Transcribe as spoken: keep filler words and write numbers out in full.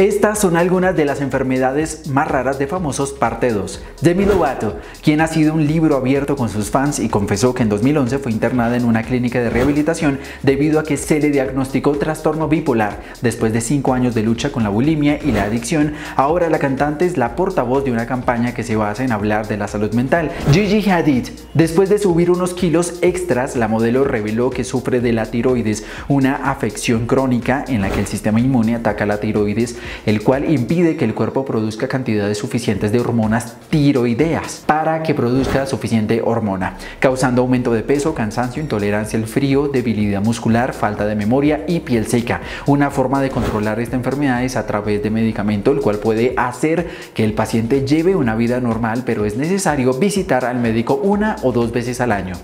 Estas son algunas de las enfermedades más raras de famosos parte dos. Demi Lovato, quien ha sido un libro abierto con sus fans y confesó que en dos mil once fue internada en una clínica de rehabilitación debido a que se le diagnosticó trastorno bipolar. Después de cinco años de lucha con la bulimia y la adicción, ahora la cantante es la portavoz de una campaña que se basa en hablar de la salud mental. Gigi Hadid, después de subir unos kilos extras, la modelo reveló que sufre de la tiroides, una afección crónica en la que el sistema inmune ataca la tiroides, el cual impide que el cuerpo produzca cantidades suficientes de hormonas tiroideas para que produzca suficiente hormona, causando aumento de peso, cansancio, intolerancia al frío, debilidad muscular, falta de memoria y piel seca. Una forma de controlar esta enfermedad es a través de medicamento, el cual puede hacer que el paciente lleve una vida normal, pero es necesario visitar al médico una o dos veces al año.